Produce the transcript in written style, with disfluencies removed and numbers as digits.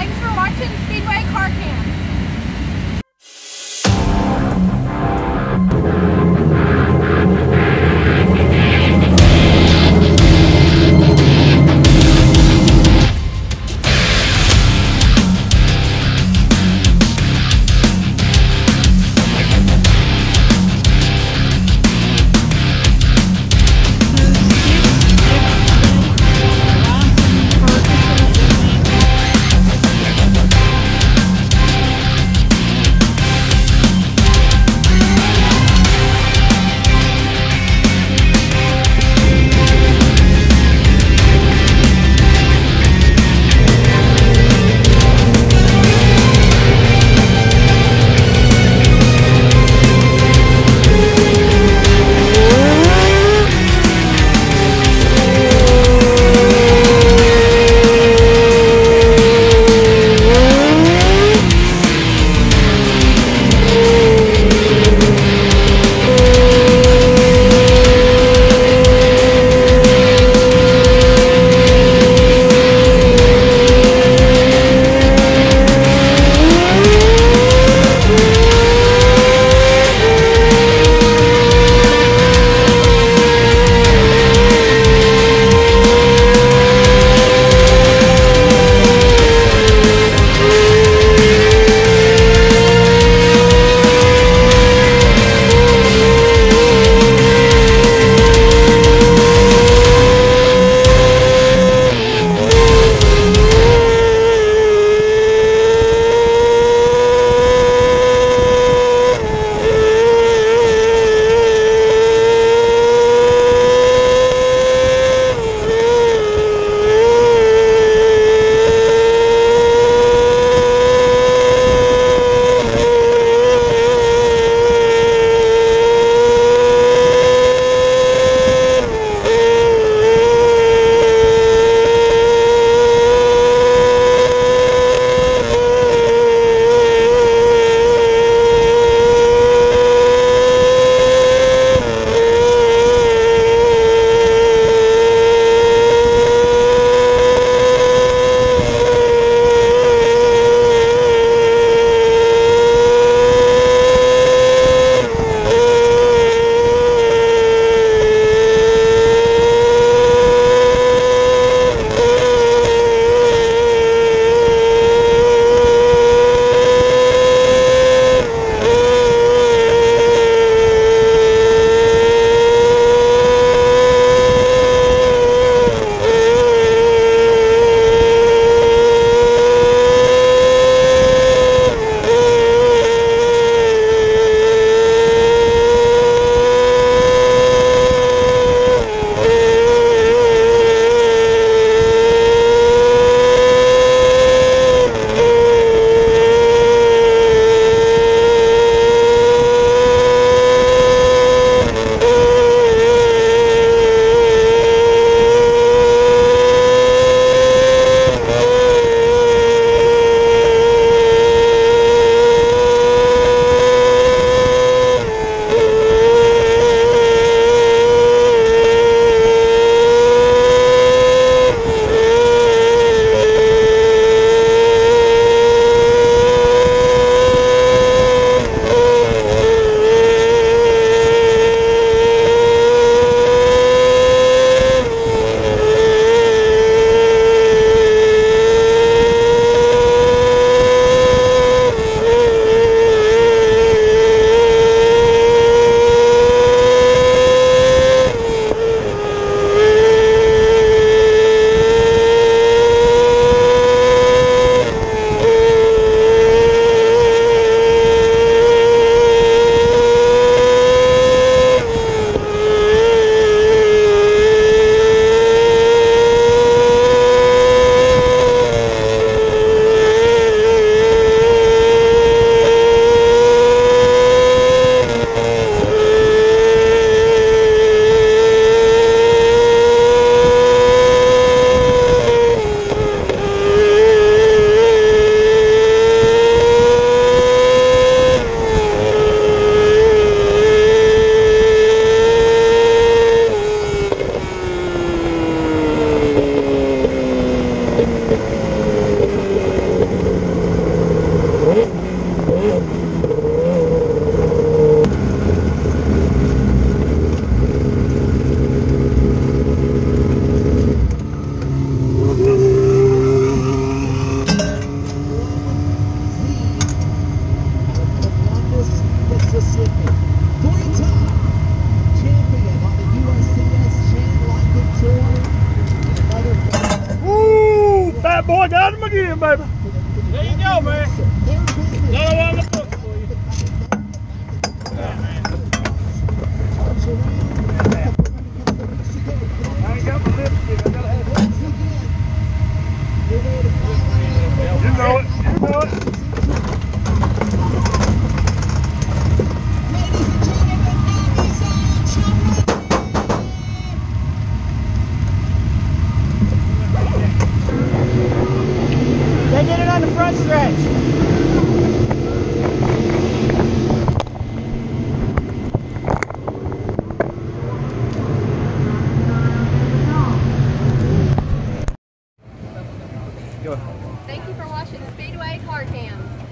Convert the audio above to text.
Thanks for watching Speedway Car Cams. I got him again, baby. There you go, man. Another one that's looking for you. I ain't got my lipstick. I gotta have lipstick. You know it. You know it. They did it on the front stretch. Thank you for watching Speedway Car Cams.